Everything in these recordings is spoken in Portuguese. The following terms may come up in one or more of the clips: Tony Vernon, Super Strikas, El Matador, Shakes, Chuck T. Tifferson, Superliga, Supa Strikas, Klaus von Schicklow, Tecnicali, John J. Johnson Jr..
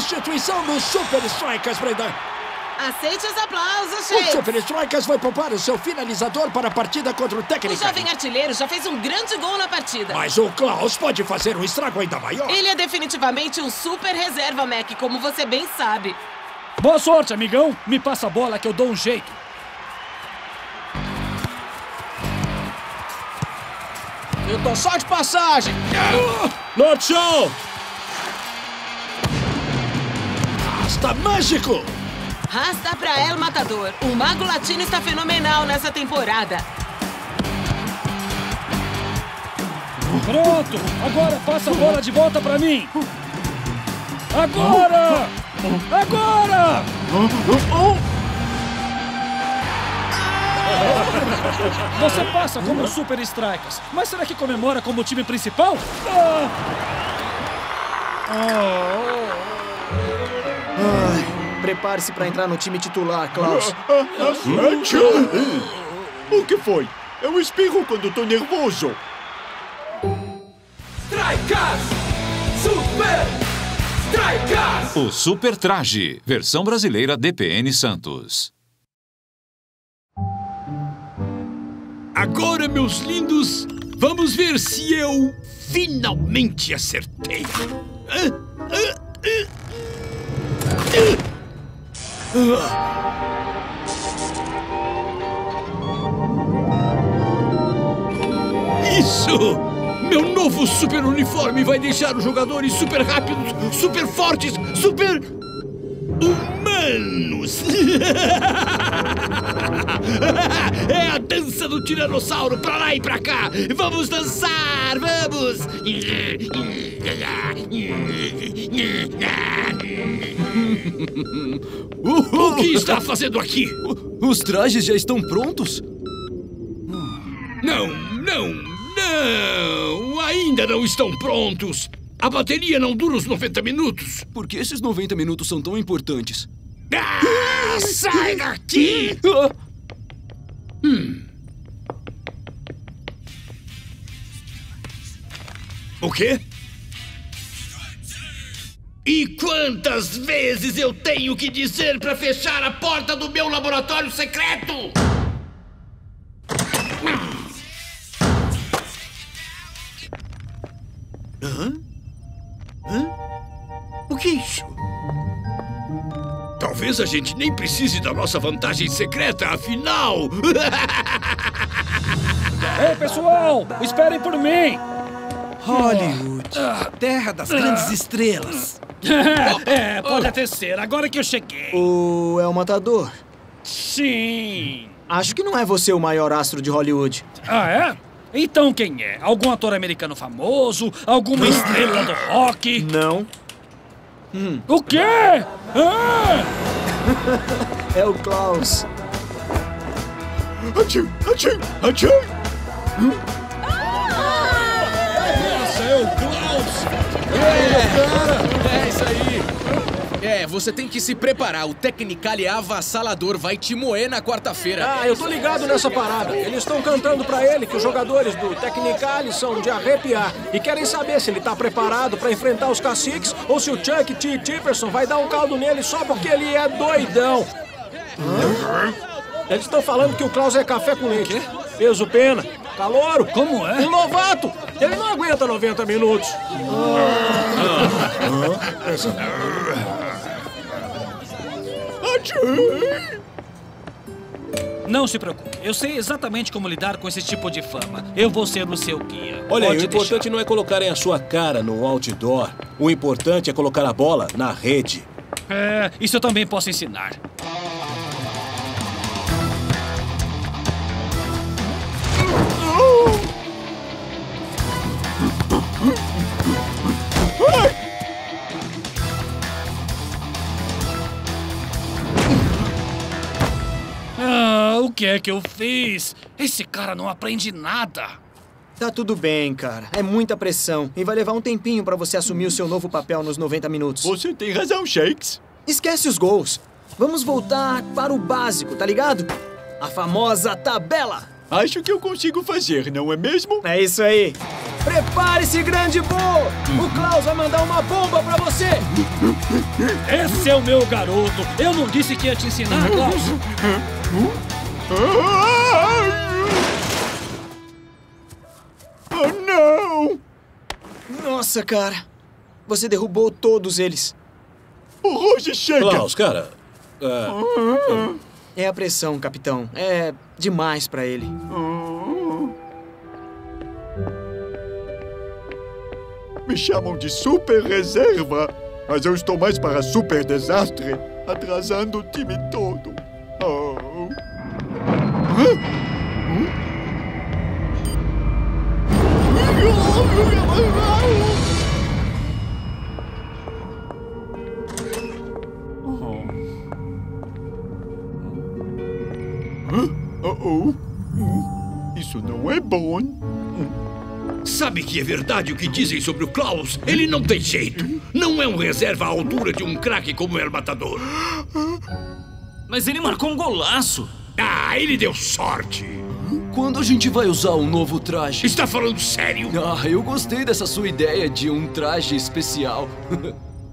substituição do Super Strikas, Brenda. Aceite os aplausos, Shakes. O Super Strikas vai poupar o seu finalizador para a partida contra o Tecnicali. O jovem artilheiro já fez um grande gol na partida. Mas o Klaus pode fazer um estrago ainda maior. Ele é definitivamente um super reserva, Mac, como você bem sabe. Boa sorte, amigão. Me passa a bola que eu dou um jeito. Eu tô só de passagem. Lord Show! Rasta mágico! Rasta pra El Matador. O mago latino está fenomenal nessa temporada. Pronto! Agora passa a bola de volta pra mim. Agora! Agora! Você passa como Super Strikas, mas será que comemora como time principal? Prepare-se para entrar no time titular, Klaus. O que foi? Eu espirro quando tô nervoso. Strikas! Super Strikas! O Super Traje, versão brasileira DPN Santos. Agora, meus lindos, vamos ver se eu finalmente acertei. Isso! Meu novo super uniforme vai deixar os jogadores super rápidos, super fortes, super humanos! É a dança do tiranossauro, pra lá e pra cá! Vamos dançar, vamos! O que está fazendo aqui? Os trajes já estão prontos? Não, não, não! Ainda não estão prontos! A bateria não dura os 90 minutos! Por que esses 90 minutos são tão importantes? Ah, sai daqui! O quê? E quantas vezes eu tenho que dizer pra fechar a porta do meu laboratório secreto? O que é isso? Talvez a gente nem precise da nossa vantagem secreta, afinal! Ei, pessoal! Esperem por mim! Hollywood, terra das grandes estrelas. É, pode até ser, agora que eu cheguei. O El Matador? Sim. Acho que não é você o maior astro de Hollywood. Ah, é? Então quem é? Algum ator americano famoso? Alguma estrela do rock? Não. O quê? É o Klaus. Achim, achim, achim. Nossa, é o Klaus. É isso aí. É, você tem que se preparar. O Tecnicali avassalador vai te moer na quarta-feira. Ah, eu tô ligado nessa parada. Eles estão cantando pra ele que os jogadores do Tecnicali são de arrepiar e querem saber se ele tá preparado pra enfrentar os caciques ou se o Chuck T. Tifferson vai dar um caldo nele só porque ele é doidão. Eles estão falando que o Klaus é café com leite. Peso pena. Calouro. Como é? Um novato. Ele não aguenta 90 minutos. Não se preocupe. Eu sei exatamente como lidar com esse tipo de fama. Eu vou ser o seu guia. Olha, o importante não é colocarem a sua cara no outdoor. O importante é colocar a bola na rede. É, isso eu também posso ensinar. O que é que eu fiz? Esse cara não aprende nada. Tá tudo bem, cara. É muita pressão. E vai levar um tempinho pra você assumir o seu novo papel nos 90 minutos. Você tem razão, Shakes. Esquece os gols. Vamos voltar para o básico, tá ligado? A famosa tabela. Acho que eu consigo fazer, não é mesmo? É isso aí. Prepare-se, grande Bo! O Klaus vai mandar uma bomba pra você! Esse é o meu garoto! Eu não disse que ia te ensinar, Klaus! Oh, não! Nossa, cara! Você derrubou todos eles! O Roger chega! Klaus, cara! É a pressão, capitão. É demais pra ele. Me chamam de super reserva, mas eu estou mais para super desastre, atrasando o time todo. Isso não é bom. Sabe que é verdade o que dizem sobre o Klaus? Ele não tem jeito. Não é um reserva à altura de um craque como o El Matador. Mas ele marcou um golaço. Ah, ele deu sorte. Quando a gente vai usar um novo traje? Está falando sério? Ah, eu gostei dessa sua ideia de um traje especial.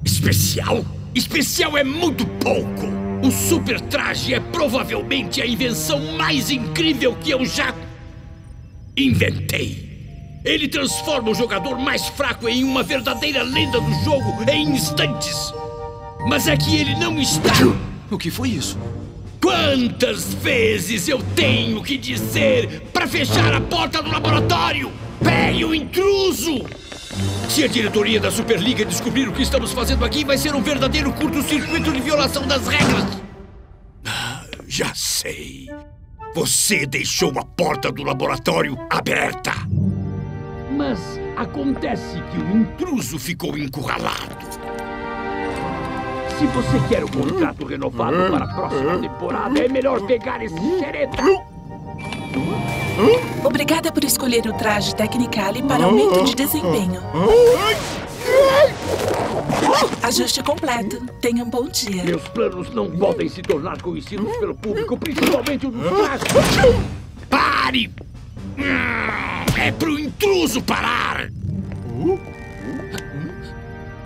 Especial? Especial é muito pouco. O super traje é provavelmente a invenção mais incrível que eu já inventei. Ele transforma o jogador mais fraco em uma verdadeira lenda do jogo em instantes. Mas é que ele não está... O que foi isso? Quantas vezes eu tenho que dizer para fechar a porta do laboratório? Pegue o intruso! Se a diretoria da Superliga descobrir o que estamos fazendo aqui, vai ser um verdadeiro curto-circuito de violação das regras. Ah, já sei. Você deixou a porta do laboratório aberta. Mas acontece que o intruso ficou encurralado. Se você quer o contrato renovado para a próxima temporada, é melhor pegar esse xereta. Obrigada por escolher o traje Tecnicali para aumento de desempenho. Ajuste completo. Tenha um bom dia. Meus planos não podem se tornar conhecidos pelo público, principalmente o do traje. Pare! É pro intruso parar!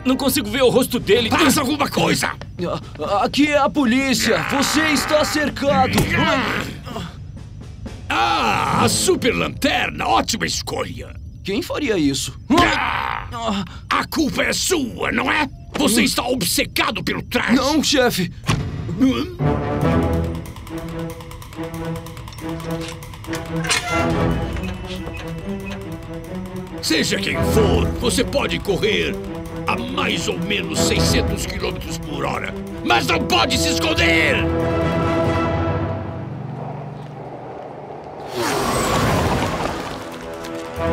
Não consigo ver o rosto dele. Faça alguma coisa! Aqui é a polícia! Você está cercado! Ah, a super lanterna! Ótima escolha! Quem faria isso? A culpa é sua, não é? Você está obcecado pelo traje! Não, chefe! Seja quem for, você pode correr a mais ou menos 600 km por hora, mas não pode se esconder!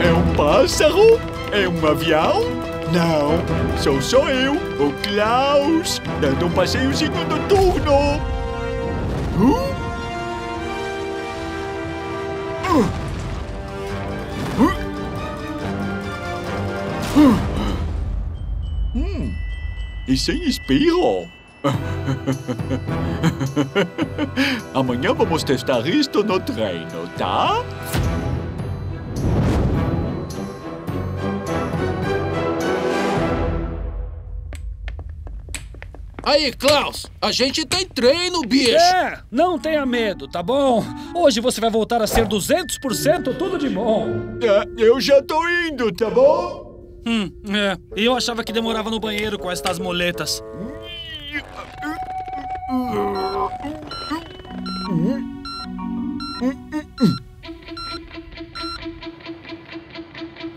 É um pássaro? É um avião? Não, sou só eu, o Klaus, dando um passeio segundo turno! E sem espirro. Amanhã vamos testar isto no treino, tá? Aí, Klaus, a gente tem treino, bicho! É, não tenha medo, tá bom? Hoje você vai voltar a ser 200% tudo de bom. Eu já tô indo, tá bom? É. E eu achava que demorava no banheiro com estas moletas.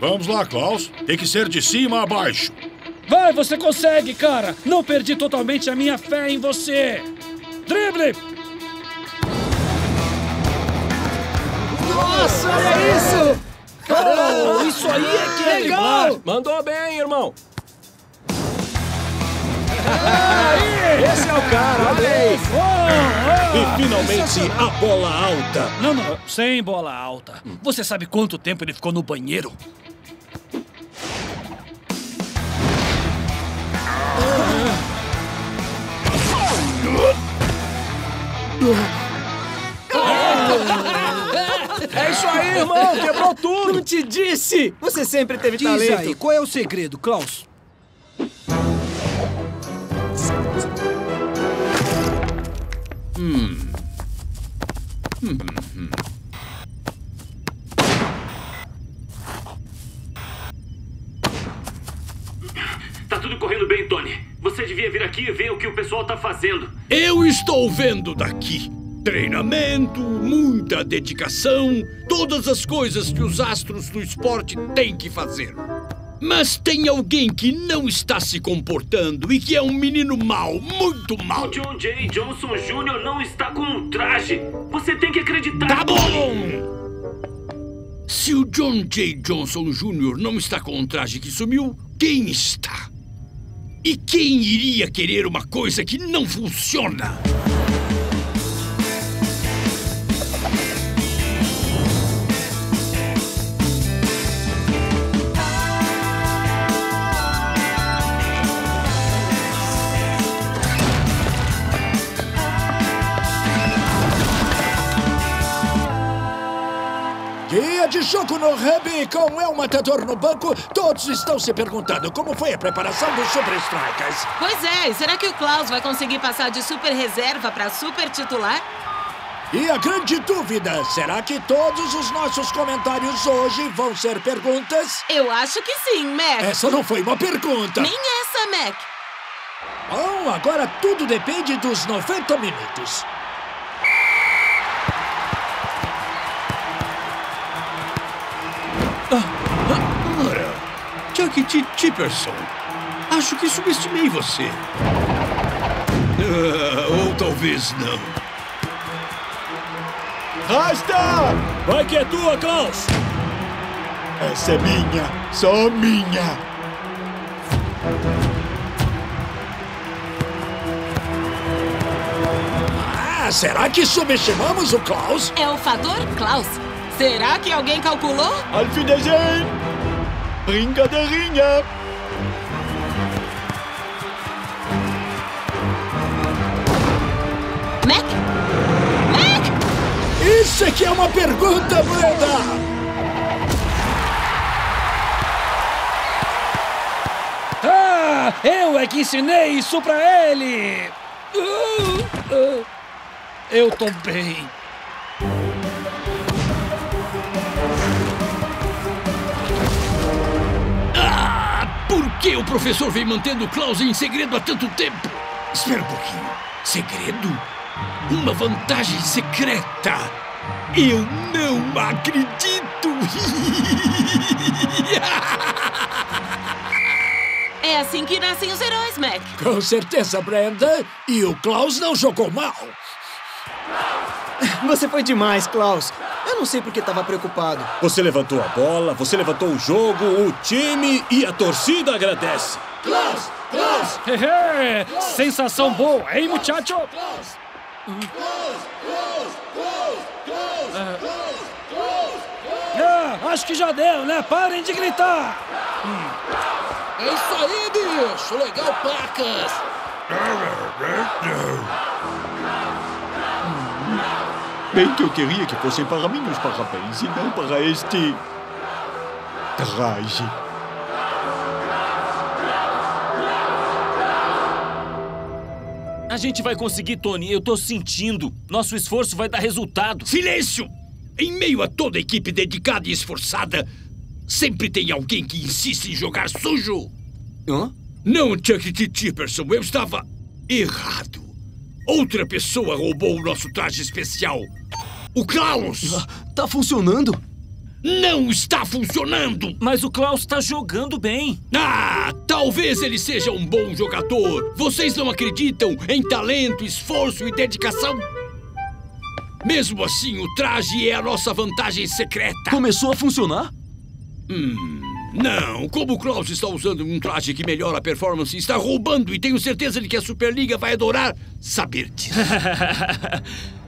Vamos lá, Klaus. Tem que ser de cima a baixo. Vai, você consegue, cara. Não perdi totalmente a minha fé em você. Drible! Nossa, olha isso! Oh, isso aí é que é legal! Mandou bem, irmão! Aí, esse é o cara, olha isso! E finalmente a bola alta! Não, sem bola alta. Você sabe quanto tempo ele ficou no banheiro? É isso aí, irmão! Quebrou tudo! Não te disse! Você sempre teve talento! Aí, qual é o segredo, Klaus? Tá tudo correndo bem, Tony. Você devia vir aqui e ver o que o pessoal tá fazendo. Eu estou vendo daqui. Treinamento, muita dedicação, todas as coisas que os astros do esporte têm que fazer. Mas tem alguém que não está se comportando e que é um menino mau, muito mau. O John J. Johnson Jr. não está com um traje. Você tem que acreditar. Tá bom! Se o John J. Johnson Jr. não está com um traje que sumiu, quem está? E quem iria querer uma coisa que não funciona? De jogo no Hub com El Matador no banco, todos estão se perguntando como foi a preparação do Supa Strikas. Pois é, e será que o Klaus vai conseguir passar de super reserva para super titular? E a grande dúvida, será que todos os nossos comentários hoje vão ser perguntas? Eu acho que sim, Mac. Essa não foi uma pergunta. Nem essa, Mac. Bom, agora tudo depende dos 90 minutos. Chuck T. Tifferson, acho que subestimei você. Ou talvez não. Rasta! Vai que é tua, Klaus! Essa é minha, só minha. Ah, será que subestimamos o Klaus? É o fator Klaus. Será que alguém calculou? Auf Wiedersehen! Brincadeirinha! Mac? Mac? Isso aqui é uma pergunta, Brenda! Ah! Eu é que ensinei isso pra ele! Eu tô bem. Por que o professor vem mantendo o Klaus em segredo há tanto tempo? Espera um pouquinho. Segredo? Uma vantagem secreta? Eu não acredito! É assim que nascem os heróis, Mac. Com certeza, Brenda. E o Klaus não jogou mal. Você foi demais, Klaus. Eu não sei por que estava preocupado. Você levantou a bola, você levantou o jogo, o time e a torcida agradece. Klaus! Klaus! Klaus! Sensação Klaus! Boa, hein, muchacho? Klaus! Acho que já deu, né? Parem de gritar! É isso aí, bicho! Legal, Pacas! Bem que eu queria que fossem para mim os parabéns e não para este traje. A gente vai conseguir, Tony. Eu tô sentindo. Nosso esforço vai dar resultado. Silêncio! Em meio a toda a equipe dedicada e esforçada, sempre tem alguém que insiste em jogar sujo. Hã? Não, Chuck T. Tifferson. Eu estava errado. Outra pessoa roubou o nosso traje especial. O Klaus! Tá funcionando? Não está funcionando! Mas o Klaus tá jogando bem. Ah, talvez ele seja um bom jogador. Vocês não acreditam em talento, esforço e dedicação? Mesmo assim, o traje é a nossa vantagem secreta. Começou a funcionar? Não, como o Klaus está usando um traje que melhora a performance, está roubando e tenho certeza de que a Superliga vai adorar saber disso.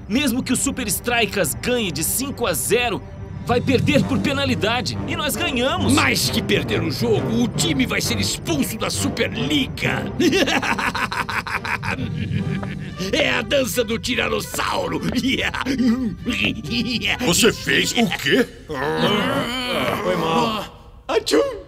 Mesmo que o Supa Strikas ganhe de 5-0, vai perder por penalidade e nós ganhamos. Mais que perder o jogo, o time vai ser expulso da Superliga. É a dança do tiranossauro. Você fez o quê? Foi mal. Atchum!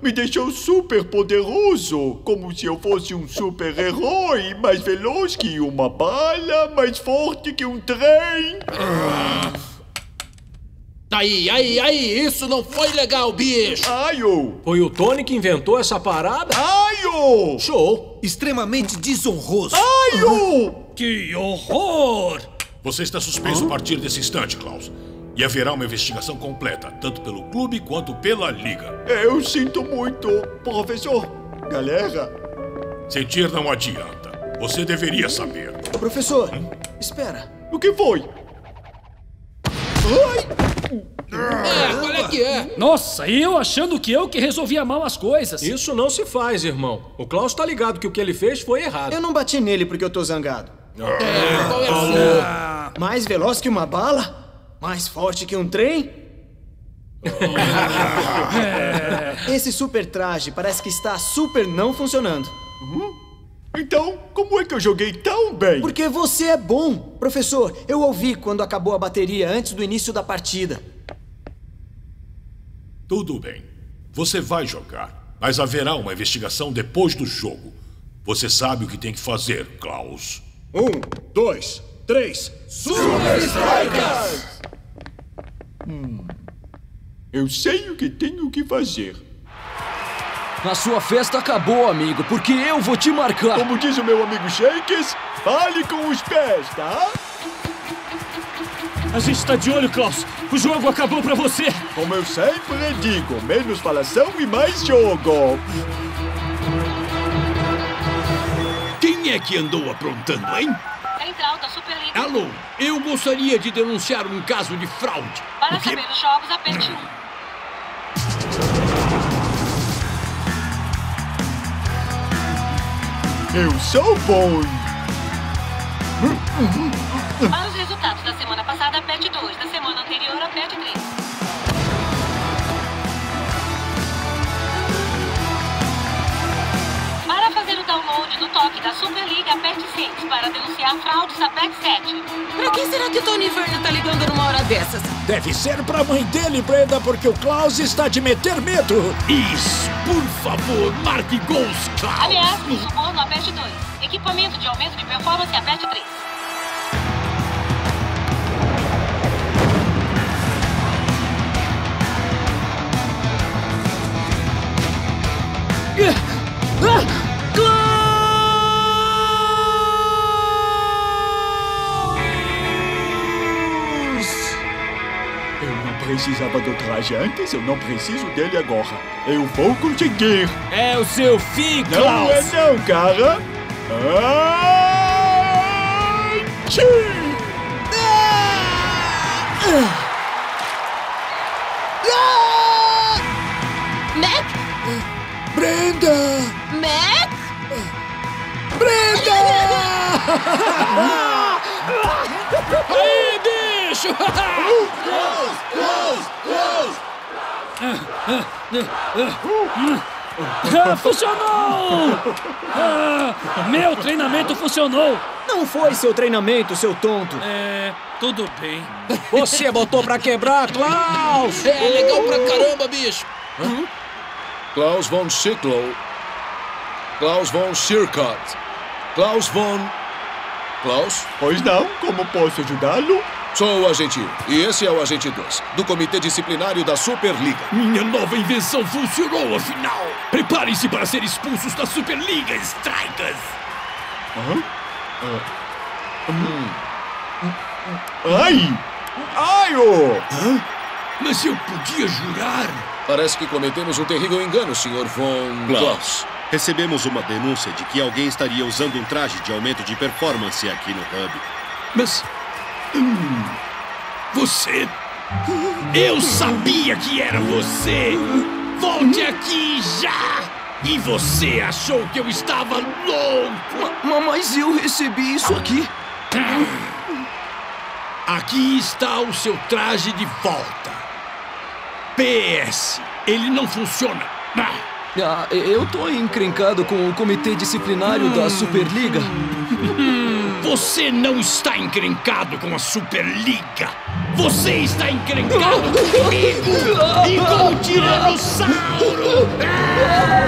Me deixou super poderoso, como se eu fosse um super-herói, mais veloz que uma bala, mais forte que um trem. Aí, isso não foi legal, bicho. Foi o Tony que inventou essa parada? Show. Extremamente desonroso. Que horror. Você está suspenso a partir desse instante, Klaus. E haverá uma investigação completa, tanto pelo clube quanto pela liga. Eu sinto muito, professor. Galera... Sentir não adianta. Você deveria saber. Professor, espera. O que foi? Qual é que é? Nossa, e eu achando que eu que resolvia mal as coisas. Isso não se faz, irmão. O Klaus tá ligado que o que ele fez foi errado. Eu não bati nele porque eu tô zangado. Qual é o... Mais veloz que uma bala? Mais forte que um trem? Esse super traje parece que está super não funcionando. Então, como é que eu joguei tão bem? Porque você é bom. Professor, eu ouvi quando acabou a bateria antes do início da partida. Tudo bem. Você vai jogar, mas haverá uma investigação depois do jogo. Você sabe o que tem que fazer, Klaus. 1, 2, 3... Supa Strikas! Eu sei o que tenho que fazer. A sua festa acabou, amigo, porque eu vou te marcar. Como diz o meu amigo Shakes, fale com os pés, tá? A gente tá de olho, Klaus. O jogo acabou pra você. Como eu sempre digo, menos falação e mais jogo. Quem é que andou aprontando, hein? Alô, eu gostaria de denunciar um caso de fraude. Para saber os jogos, aperte 1. Eu sou bom. Para os resultados da semana passada, aperte 2. Da semana anterior, aperte 3. Para fazer o download do toque da Superliga, aperte 6. Para denunciar fraudes, aperte 7. Pra quem será que o Tony Vernon tá ligando numa hora dessas? Deve ser pra mãe dele, Brenda, porque o Klaus está de meter medo. Isso, por favor, marque gols, Klaus. Aliás, o suborno, aperte 2. Equipamento de aumento de performance, aperte 3. Klaus! Eu não precisava do traje antes, eu não preciso dele agora. Eu vou conseguir! É o seu fim, Klaus! Não é não, cara! Brenda! Mac? Brenda! Aí, bicho! Funcionou! Meu treinamento funcionou! Não foi seu treinamento, seu tonto! Tudo bem. Você botou pra quebrar, Klaus! É legal pra caramba, bicho! Klaus von Schicklow, Klaus von Schicklow, Klaus von... Klaus? Pois não, como posso ajudá-lo? Sou o agente 1, e esse é o agente 2, do Comitê Disciplinário da Superliga. Minha nova invenção funcionou, afinal. Preparem-se para ser expulsos da Superliga, Strikas. Mas eu podia jurar... Parece que cometemos um terrível engano, Sr. Von Klaus. Recebemos uma denúncia de que alguém estaria usando um traje de aumento de performance aqui no hub. Mas... você... Eu sabia que era você! Volte aqui já! E você achou que eu estava louco? Mas eu recebi isso aqui. Aqui está o seu traje de volta. PS, ele não funciona. Eu tô encrencado com o Comitê Disciplinário da Superliga. Você não está encrencado com a Superliga. Você está encrencado comigo e com o Tiranossauro. Ah!